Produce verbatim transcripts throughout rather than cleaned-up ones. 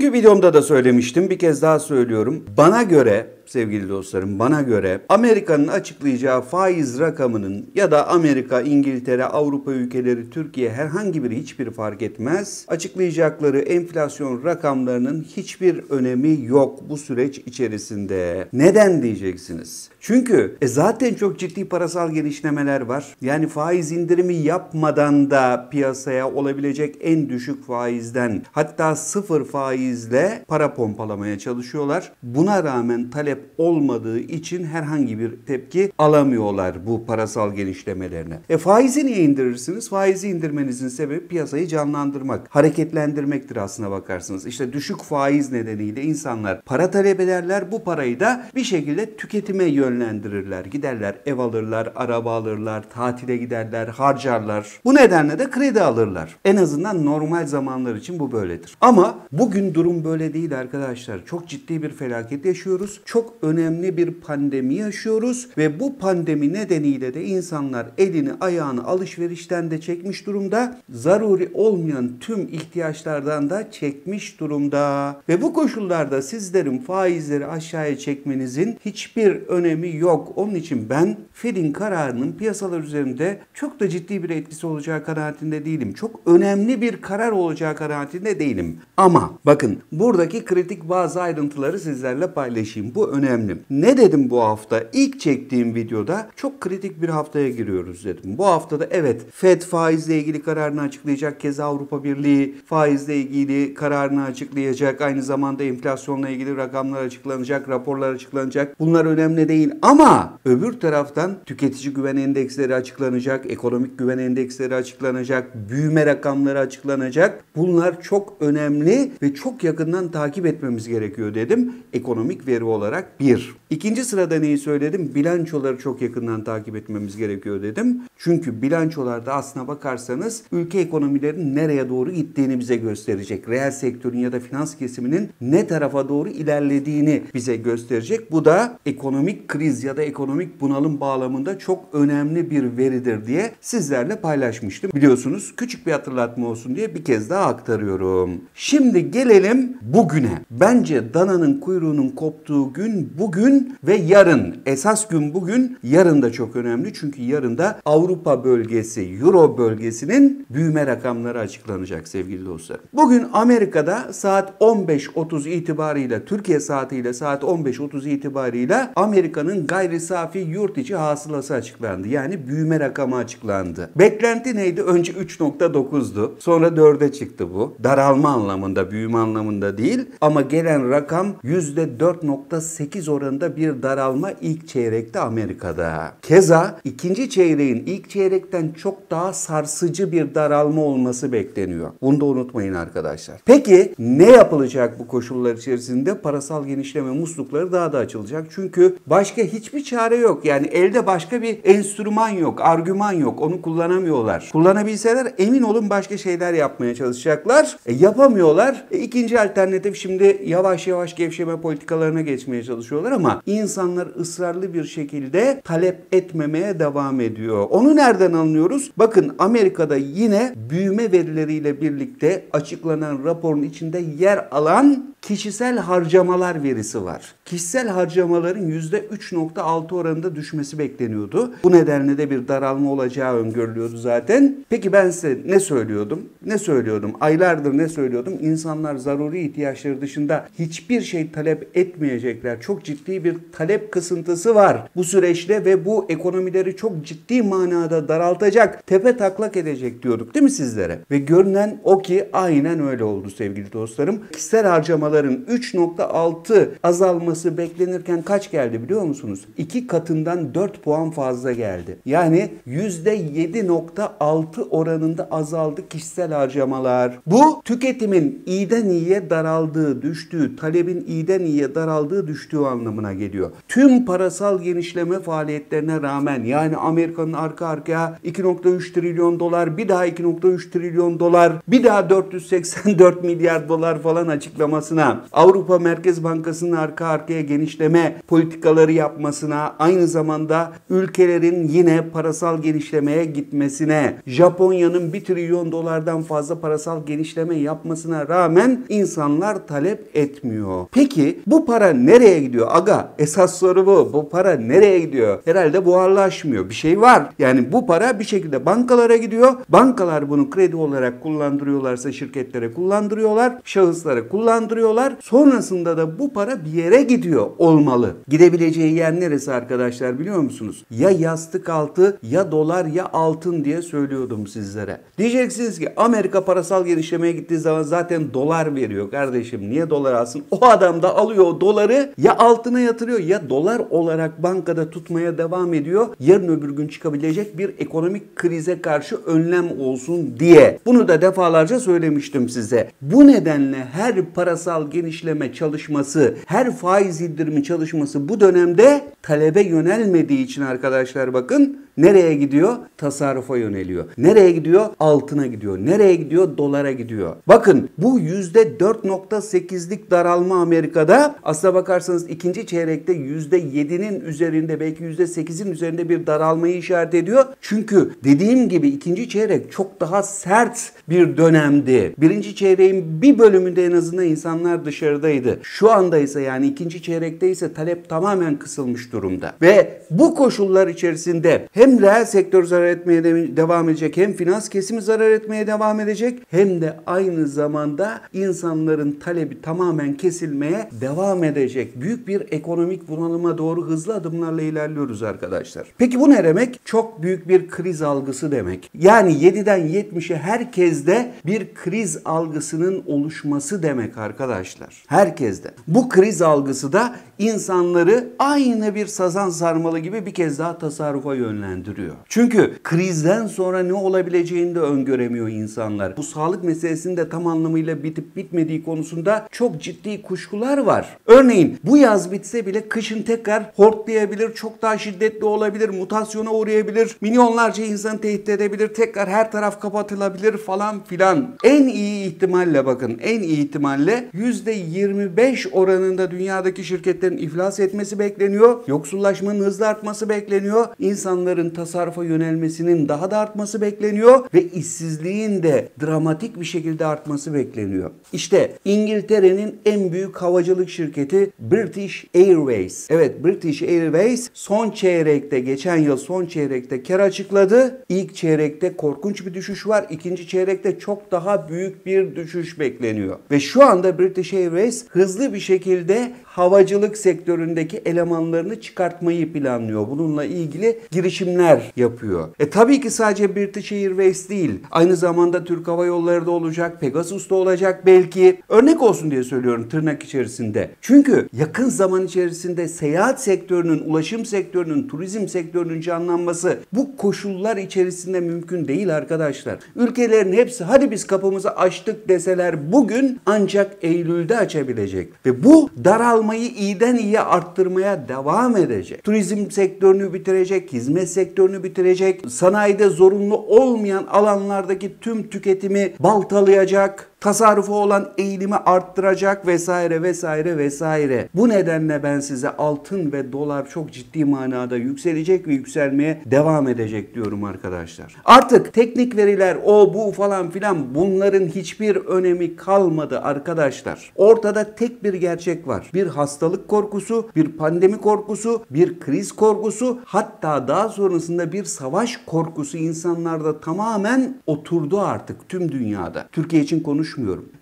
Dünkü videomda da söylemiştim, bir kez daha söylüyorum. Bana göre sevgili dostlarım, bana göre Amerika'nın açıklayacağı faiz rakamının ya da Amerika, İngiltere, Avrupa ülkeleri, Türkiye herhangi biri hiçbir fark etmez. Açıklayacakları enflasyon rakamlarının hiçbir önemi yok bu süreç içerisinde. Neden diyeceksiniz? Çünkü e, zaten çok ciddi parasal genişlemeler var. Yani faiz indirimi yapmadan da piyasaya olabilecek en düşük faizden hatta sıfır faizle para pompalamaya çalışıyorlar. Buna rağmen talep olmadığı için herhangi bir tepki alamıyorlar bu parasal genişlemelerine. E faizi niye indirirsiniz? Faizi indirmenizin sebebi piyasayı canlandırmak, hareketlendirmektir aslına bakarsınız. İşte düşük faiz nedeniyle insanlar para talep ederler. Bu parayı da bir şekilde tüketime yönlendirirler. Giderler, ev alırlar, araba alırlar, tatile giderler, harcarlar. Bu nedenle de kredi alırlar. En azından normal zamanlar için bu böyledir. Ama bugün durum böyle değil arkadaşlar. Çok ciddi bir felaket yaşıyoruz. Çok Çok önemli bir pandemi yaşıyoruz ve bu pandemi nedeniyle de insanlar elini ayağını alışverişten de çekmiş durumda, zaruri olmayan tüm ihtiyaçlardan da çekmiş durumda. Ve bu koşullarda sizlerin faizleri aşağıya çekmenizin hiçbir önemi yok. Onun için ben Fed'in kararının piyasalar üzerinde çok da ciddi bir etkisi olacağı kanaatinde değilim. Çok önemli bir karar olacağı kanaatinde değilim. Ama bakın, buradaki kritik bazı ayrıntıları sizlerle paylaşayım. Bu önemli. Ne dedim bu hafta? İlk çektiğim videoda çok kritik bir haftaya giriyoruz dedim. Bu haftada evet Fed faizle ilgili kararını açıklayacak. Keza Avrupa Birliği faizle ilgili kararını açıklayacak. Aynı zamanda enflasyonla ilgili rakamlar açıklanacak, raporlar açıklanacak. Bunlar önemli değil ama öbür taraftan tüketici güven endeksleri açıklanacak, ekonomik güven endeksleri açıklanacak, büyüme rakamları açıklanacak. Bunlar çok önemli ve çok yakından takip etmemiz gerekiyor dedim. Ekonomik veri olarak olarak bir. İkinci sırada neyi söyledim? Bilançoları çok yakından takip etmemiz gerekiyor dedim. Çünkü bilançolarda aslına bakarsanız ülke ekonomilerinin nereye doğru gittiğini bize gösterecek. Reel sektörün ya da finans kesiminin ne tarafa doğru ilerlediğini bize gösterecek. Bu da ekonomik kriz ya da ekonomik bunalım bağlamında çok önemli bir veridir diye sizlerle paylaşmıştım. Biliyorsunuz, küçük bir hatırlatma olsun diye bir kez daha aktarıyorum. Şimdi gelelim bugüne. Bence dananın kuyruğunun koptuğu gün bugün ve yarın. Esas gün bugün, yarın da çok önemli. Çünkü yarın da Avrupa bölgesi, Euro bölgesinin büyüme rakamları açıklanacak sevgili dostlar. Bugün Amerika'da saat on beş otuz itibarıyla, Türkiye saatiyle saat on beş otuz itibarıyla Amerika'nın gayri safi yurt içi hasılası açıklandı. Yani büyüme rakamı açıklandı. Beklenti neydi? Önce üç nokta dokuzdu. Sonra dörde çıktı bu. Daralma anlamında, büyüme anlamında değil. Ama gelen rakam yüzde dört nokta sekiz oranında bir daralma ilk çeyrekte Amerika'da. Keza ikinci çeyreğin ilk çeyrekten çok daha sarsıcı bir daralma olması bekleniyor. Bunu da unutmayın arkadaşlar. Peki ne yapılacak bu koşullar içerisinde? Parasal genişleme muslukları daha da açılacak. Çünkü başka hiçbir çare yok. Yani elde başka bir enstrüman yok, argüman yok. Onu kullanamıyorlar. Kullanabilseler emin olun başka şeyler yapmaya çalışacaklar. E, yapamıyorlar. E, ikinci alternatif, şimdi yavaş yavaş gevşeme politikalarına geçmeye çalışıyorlar ama insanlar ısrarlı bir şekilde talep etmemeye devam ediyor. Onu nereden anlıyoruz? Bakın, Amerika'da yine büyüme verileriyle birlikte açıklanan raporun içinde yer alan kişisel harcamalar verisi var. Kişisel harcamaların yüzde üç nokta altı oranında düşmesi bekleniyordu. Bu nedenle de bir daralma olacağı öngörülüyordu zaten. Peki ben size ne söylüyordum? Ne söylüyordum? Aylardır ne söylüyordum? İnsanlar zaruri ihtiyaçları dışında hiçbir şey talep etmeyecekler. Çok ciddi bir talep kısıntısı var bu süreçte ve bu ekonomileri çok ciddi manada daraltacak, tepe taklak edecek diyorduk değil mi sizlere? Ve görünen o ki aynen öyle oldu sevgili dostlarım. Kişisel harcamalar üç nokta altı azalması beklenirken kaç geldi biliyor musunuz? iki katından dört puan fazla geldi. Yani yüzde yedi nokta altı oranında azaldı kişisel harcamalar. Bu tüketimin iyiden iyiye daraldığı, düştüğü, talebin iyiden iyiye daraldığı, düştüğü düştüğü anlamına geliyor. Tüm parasal genişleme faaliyetlerine rağmen, yani Amerika'nın arka arkaya iki nokta üç trilyon dolar, bir daha iki nokta üç trilyon dolar, bir daha dört yüz seksen dört milyar dolar falan açıklamasına, Avrupa Merkez Bankası'nın arka arkaya genişleme politikaları yapmasına, aynı zamanda ülkelerin yine parasal genişlemeye gitmesine, Japonya'nın bir trilyon dolardan fazla parasal genişleme yapmasına rağmen insanlar talep etmiyor. Peki bu para nereye gidiyor? Aga, esas soru bu. Bu para nereye gidiyor? Herhalde buharlaşmıyor. Bir şey var. Yani bu para bir şekilde bankalara gidiyor. Bankalar bunu kredi olarak kullandırıyorlarsa şirketlere kullandırıyorlar. Şahıslara kullandırıyorlar. Sonrasında da bu para bir yere gidiyor olmalı. Gidebileceği yer neresi arkadaşlar biliyor musunuz? Ya yastık altı, ya dolar, ya altın diye söylüyordum sizlere. Diyeceksiniz ki Amerika parasal genişlemeye gittiği zaman zaten dolar veriyor. Kardeşim niye dolar alsın? O adam da alıyor o doları, ya altına yatırıyor ya dolar olarak bankada tutmaya devam ediyor. Yarın öbür gün çıkabilecek bir ekonomik krize karşı önlem olsun diye. Bunu da defalarca söylemiştim size. Bu nedenle her parasal genişleme çalışması, her faiz indirimi çalışması bu dönemde talebe yönelmediği için arkadaşlar bakın nereye gidiyor? Tasarrufa yöneliyor. Nereye gidiyor? Altına gidiyor. Nereye gidiyor? Dolara gidiyor. Bakın bu yüzde dört nokta sekizlik daralma Amerika'da, aslına bakarsanız ikinci çeyrekte yüzde yedinin üzerinde, belki yüzde sekizin üzerinde bir daralmayı işaret ediyor. Çünkü dediğim gibi ikinci çeyrek çok daha sert bir dönemdi. Birinci çeyreğin bir bölümünde en azından insanlar dışarıdaydı. Şu anda ise, yani ikinci çeyrekte ise talep tamamen kısılmış durumda. Ve bu koşullar içerisinde hem reel sektör zarar etmeye de devam edecek, hem finans kesimi zarar etmeye devam edecek, hem de aynı zamanda insanların talebi tamamen kesilmeye devam edecek. Büyük bir ekonomik bunalıma doğru hızlı adımlarla ilerliyoruz arkadaşlar. Peki bu ne demek? Çok büyük bir kriz algısı demek. Yani yediden yetmişe herkeste bir kriz algısının oluşması demek arkadaşlar. Herkeste. Bu kriz algısı da insanları aynı bir sazan sarmalı gibi bir kez daha tasarrufa yönlendiriyor. Çünkü krizden sonra ne olabileceğini de öngöremiyor insanlar. Bu sağlık meselesinin de tam anlamıyla bitip bitmediği konusunda çok ciddi kuşkular var. Örneğin bu yaz bitse bile kışın tekrar hortlayabilir, çok daha şiddetli olabilir, mutasyona uğrayabilir, milyonlarca insanı tehdit edebilir, tekrar her taraf kapatılabilir falan filan. En iyi ihtimalle bakın, en iyi ihtimalle yüzde yirmi beş oranında dünyadaki şirketlerin iflas etmesi bekleniyor. Yoksullaşmanın hızla artması bekleniyor. İnsanların tasarrufa yönelmesinin daha da artması bekleniyor ve işsizliğin de dramatik bir şekilde artması bekleniyor. İşte İngiltere'nin en büyük havacılık şirketi British Airways. Evet, British Airways son çeyrekte, geçen yıl son çeyrekte kar açıkladı. İlk çeyrekte korkunç bir düşüş var. İkinci çeyrekte çok daha büyük bir düşüş bekleniyor. Ve şu anda British Airways hızlı bir şekilde havacılık sektöründeki elemanlarını çıkartmayı planlıyor. Bununla ilgili girişimler yapıyor. E tabii ki sadece British Airways değil. Aynı zamanda Türk Hava Yolları da olacak. Pegasus da olacak belki. Örnek olsun diye söylüyorum tırnak içerisinde. Çünkü yakın zaman içerisinde seyahat sektörünün, ulaşım sektörünün, turizm sektörünün canlanması bu koşullar içerisinde mümkün değil arkadaşlar. Ülkelerin hepsi hadi biz kapımızı açtık deseler bugün, ancak Eylül'de açabilecek. Ve bu daralmayı iyiden iyiye arttırmaya devam edecek. Turizm sektörünü bitirecek, hizmet sektörünü bitirecek, sanayide zorunlu olmayan alanlardaki tüm tüketimi baltalayacak, tasarrufa olan eğilimi arttıracak vesaire vesaire vesaire. Bu nedenle ben size altın ve dolar çok ciddi manada yükselecek ve yükselmeye devam edecek diyorum arkadaşlar. Artık teknik veriler o bu falan filan bunların hiçbir önemi kalmadı arkadaşlar. Ortada tek bir gerçek var. Bir hastalık korkusu, bir pandemi korkusu, bir kriz korkusu, hatta daha sonrasında bir savaş korkusu insanlarda tamamen oturdu artık tüm dünyada. Türkiye için konuş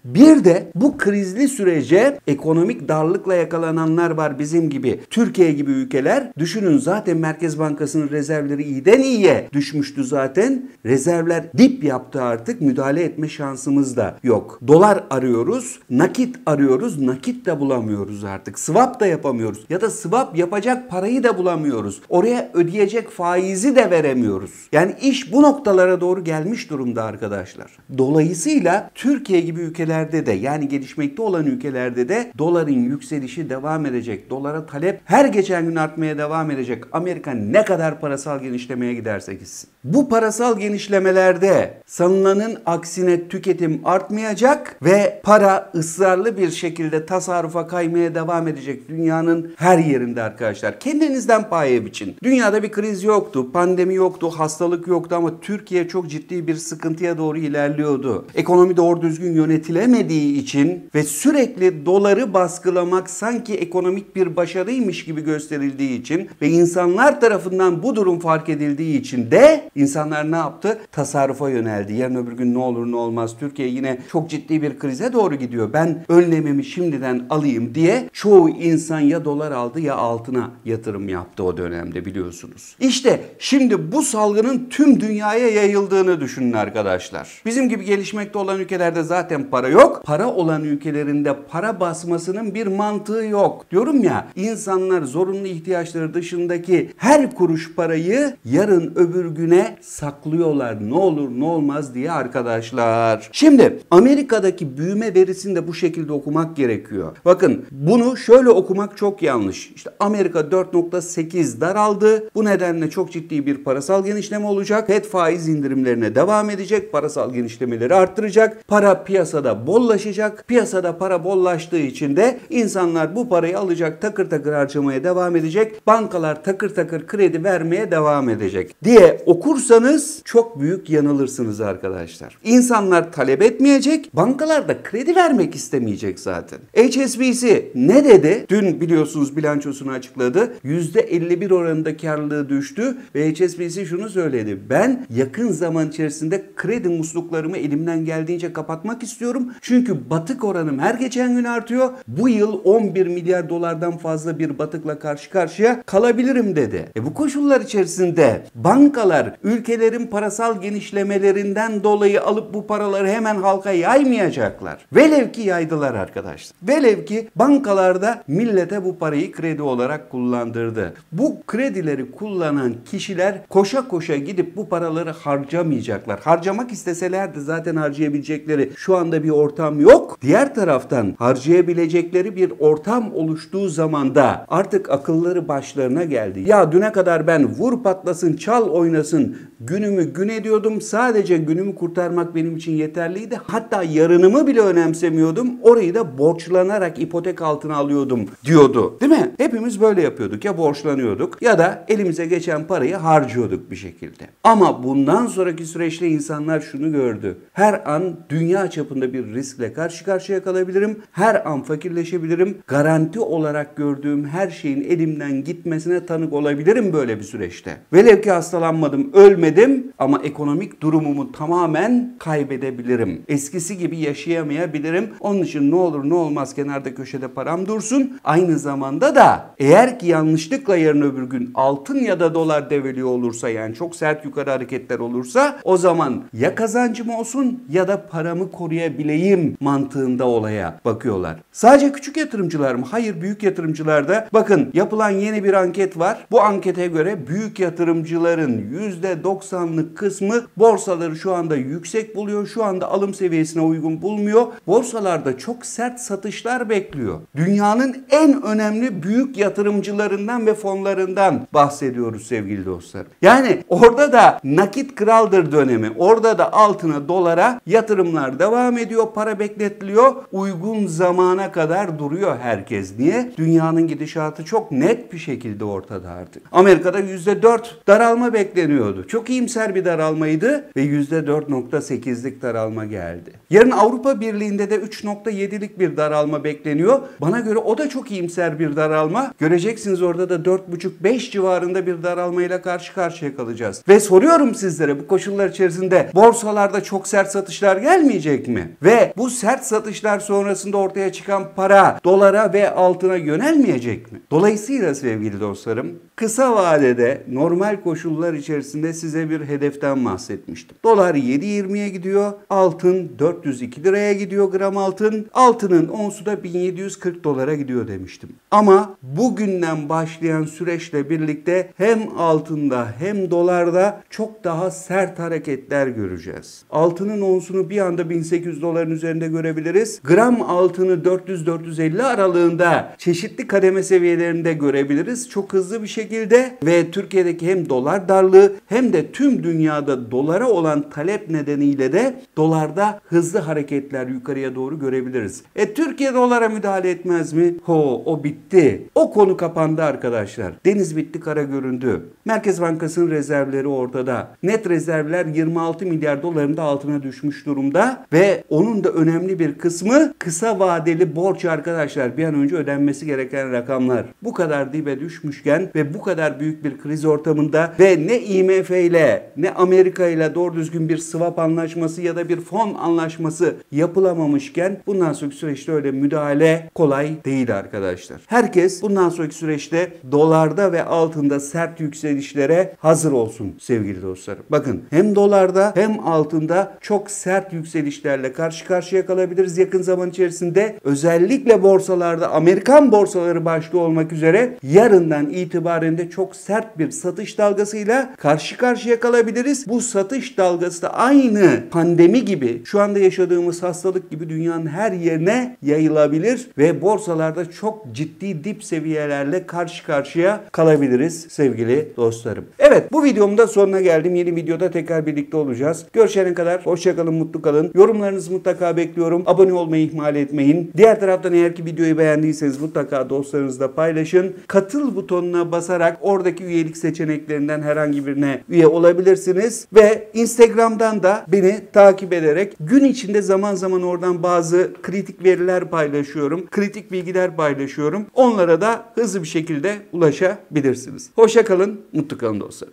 Bir de bu krizli sürece ekonomik darlıkla yakalananlar var bizim gibi. Türkiye gibi ülkeler, düşünün zaten Merkez Bankası'nın rezervleri iyiden iyiye düşmüştü zaten. Rezervler dip yaptı artık, müdahale etme şansımız da yok. Dolar arıyoruz, nakit arıyoruz, nakit de bulamıyoruz artık. Swap da yapamıyoruz ya da swap yapacak parayı da bulamıyoruz. Oraya ödeyecek faizi de veremiyoruz. Yani iş bu noktalara doğru gelmiş durumda arkadaşlar. Dolayısıyla Türkiye Türkiye gibi ülkelerde de, yani gelişmekte olan ülkelerde de doların yükselişi devam edecek. Dolara talep her geçen gün artmaya devam edecek. Amerika ne kadar parasal genişlemeye giderse gitsin. Bu parasal genişlemelerde sanılanın aksine tüketim artmayacak ve para ısrarlı bir şekilde tasarrufa kaymaya devam edecek dünyanın her yerinde arkadaşlar. Kendinizden paye biçin. Dünyada bir kriz yoktu, pandemi yoktu, hastalık yoktu ama Türkiye çok ciddi bir sıkıntıya doğru ilerliyordu. Ekonomi doğru düzgün yönetilemediği için ve sürekli doları baskılamak sanki ekonomik bir başarıymış gibi gösterildiği için ve insanlar tarafından bu durum fark edildiği için de insanlar ne yaptı? Tasarrufa yöneldi. Yarın öbür gün ne olur ne olmaz Türkiye yine çok ciddi bir krize doğru gidiyor, ben önlemimi şimdiden alayım diye çoğu insan ya dolar aldı ya altına yatırım yaptı o dönemde, biliyorsunuz. İşte şimdi bu salgının tüm dünyaya yayıldığını düşünün arkadaşlar. Bizim gibi gelişmekte olan ülkelerde zaten para yok. Para olan ülkelerinde para basmasının bir mantığı yok. Diyorum ya, insanlar zorunlu ihtiyaçları dışındaki her kuruş parayı yarın öbür güne saklıyorlar. Ne olur ne olmaz diye arkadaşlar. Şimdi Amerika'daki büyüme verisini de bu şekilde okumak gerekiyor. Bakın bunu şöyle okumak çok yanlış. İşte Amerika dört nokta sekiz daraldı. Bu nedenle çok ciddi bir parasal genişleme olacak. Fed faiz indirimlerine devam edecek. Parasal genişlemeleri arttıracak. Para piyasada bollaşacak. Piyasada para bollaştığı için de insanlar bu parayı alacak, takır takır harcamaya devam edecek. Bankalar takır takır kredi vermeye devam edecek diye okursanız çok büyük yanılırsınız arkadaşlar. İnsanlar talep etmeyecek. Bankalar da kredi vermek istemeyecek zaten. H S B C ne dedi? Dün biliyorsunuz bilançosunu açıkladı. yüzde elli bir oranında karlılığı düştü ve H S B C şunu söyledi. Ben yakın zaman içerisinde kredi musluklarımı elimden geldiğince kapatmak istiyorum. Çünkü batık oranım her geçen gün artıyor. Bu yıl on bir milyar dolardan fazla bir batıkla karşı karşıya kalabilirim dedi. E bu koşullar içerisinde bankalar ülkelerin parasal genişlemelerinden dolayı alıp bu paraları hemen halka yaymayacaklar. Velev ki yaydılar arkadaşlar. Velev ki bankalar da millete bu parayı kredi olarak kullandırdı. Bu kredileri kullanan kişiler koşa koşa gidip bu paraları harcamayacaklar. Harcamak isteseler de zaten harcayabilecekleri şu anda bir ortam yok. Diğer taraftan harcayabilecekleri bir ortam oluştuğu zaman da artık akılları başlarına geldi. Ya düne kadar ben vur patlasın, çal oynasın, günümü gün ediyordum. Sadece günümü kurtarmak benim için yeterliydi. Hatta yarınımı bile önemsemiyordum. Orayı da borçlanarak ipotek altına alıyordum diyordu. Değil mi? Hepimiz böyle yapıyorduk. Ya borçlanıyorduk ya da elimize geçen parayı harcıyorduk bir şekilde. Ama bundan sonraki süreçte insanlar şunu gördü. Her an dünya çapında bir riskle karşı karşıya kalabilirim. Her an fakirleşebilirim. Garanti olarak gördüğüm her şeyin elimden gitmesine tanık olabilirim böyle bir süreçte. Velev ki hastalanmadım, ölmedim ama ekonomik durumumu tamamen kaybedebilirim. Eskisi gibi yaşayamayabilirim. Onun için ne olur ne olmaz kenarda köşede param dursun. Aynı zamanda da eğer ki yanlışlıkla yarın öbür gün altın ya da dolar devriliyor olursa, yani çok sert yukarı hareketler olursa, o zaman ya kazancım olsun ya da paramı koruyabileyim mantığında olaya bakıyorlar. Sadece küçük yatırımcılar mı? Hayır, büyük yatırımcılar da. Bakın yapılan yeni bir anket var. Bu ankete göre büyük yatırımcıların yüzde doksanlık kısmı borsaları şu anda yüksek buluyor. Şu anda alım seviyesine uygun bulmuyor. Borsalarda çok sert satışlar bekliyor. Dünyanın en önemli büyük yatırımcılarından ve fonlarından bahsediyoruz sevgili dostlar. Yani orada da nakit kraldır dönemi. Orada da altına, dolara yatırımlar devam ediyor. Para bekletiliyor. Uygun zamana kadar duruyor herkes. Niye? Dünyanın gidişatı çok net bir şekilde ortada artık. Amerika'da yüzde dört daralma bekleniyordu. Çok iyimser bir daralmaydı ve yüzde dört nokta sekizlik daralma geldi. Yarın Avrupa Birliği'nde de üç nokta yedilik bir daralma bekleniyor. Bana göre o da çok iyimser bir daralma. Göreceksiniz orada da dört buçuk beş civarında bir daralmayla karşı karşıya kalacağız. Ve soruyorum sizlere, bu koşullar içerisinde borsalarda çok sert satışlar gelmeyecek mi? Ve bu sert satışlar sonrasında ortaya çıkan para dolara ve altına yönelmeyecek mi? Dolayısıyla sevgili dostlarım, kısa vadede normal koşullar içerisinde size bir hedeften bahsetmiştim. Dolar yedi yirmiye gidiyor. Altın dört yüz iki liraya gidiyor, gram altın. Altının onsu da bin yedi yüz kırk dolara gidiyor demiştim. Ama bugünden başlayan süreçle birlikte hem altında hem dolarda çok daha sert hareketler göreceğiz. Altının onsunu bir anda bin bin sekiz yüz doların üzerinde görebiliriz. Gram altını dört yüz dört yüz elli aralığında çeşitli kademe seviyelerinde görebiliriz. Çok hızlı bir şekilde ve Türkiye'deki hem dolar darlığı hem de tüm dünyada dolara olan talep nedeniyle de dolarda hızlı hareketler yukarıya doğru görebiliriz. E Türkiye dolara müdahale etmez mi? Ho, o bitti. O konu kapandı arkadaşlar. Deniz bitti, kara göründü. Merkez Bankası'nın rezervleri ortada. Net rezervler yirmi altı milyar doların da altına düşmüş durumda ve onun da önemli bir kısmı kısa vadeli borç arkadaşlar. Bir an önce ödenmesi gereken rakamlar. Bu kadar dibe düşmüşken ve bu kadar büyük bir kriz ortamında ve ne I M F ile ne Amerika ile doğru düzgün bir swap anlaşması ya da bir fon anlaşması yapılamamışken bundan sonraki süreçte öyle müdahale kolay değil arkadaşlar. Herkes bundan sonraki süreçte dolarda ve altında sert yükselişlere hazır olsun sevgili dostlar. Bakın hem dolarda hem altında çok sert yükselişlerle karşı karşıya kalabiliriz yakın zaman içerisinde. Özellikle borsalarda, Amerikan borsaları başta olmak üzere yarından itibaren de çok sert bir satış dalgasıyla karşı karşıya kalabiliriz. Bu satış dalgası da aynı pandemi gibi, şu anda yaşadığımız hastalık gibi dünyanın her yerine yayılabilir ve borsalarda çok ciddi dip seviyelerle karşı karşıya kalabiliriz sevgili dostlarım. Evet, bu videomun da sonuna geldim. Yeni videoda tekrar birlikte olacağız. Görüşene kadar hoşça kalın, mutlu kalın. Yorumlarınızı mutlaka bekliyorum. Abone olmayı ihmal etmeyin. Diğer taraftan eğer ki videoyu beğendiyseniz mutlaka dostlarınızla paylaşın. Katıl butonuna basarak oradaki üyelik seçeneklerinden herhangi birine üye olabilirsiniz ve Instagram'dan da beni takip ederek gün içinde zaman zaman oradan bazı kritik veriler paylaşıyorum. Kritik bilgiler paylaşıyorum. Onlara da hızlı bir şekilde ulaşabilirsiniz. Hoşça kalın, mutlu kalın dostlar.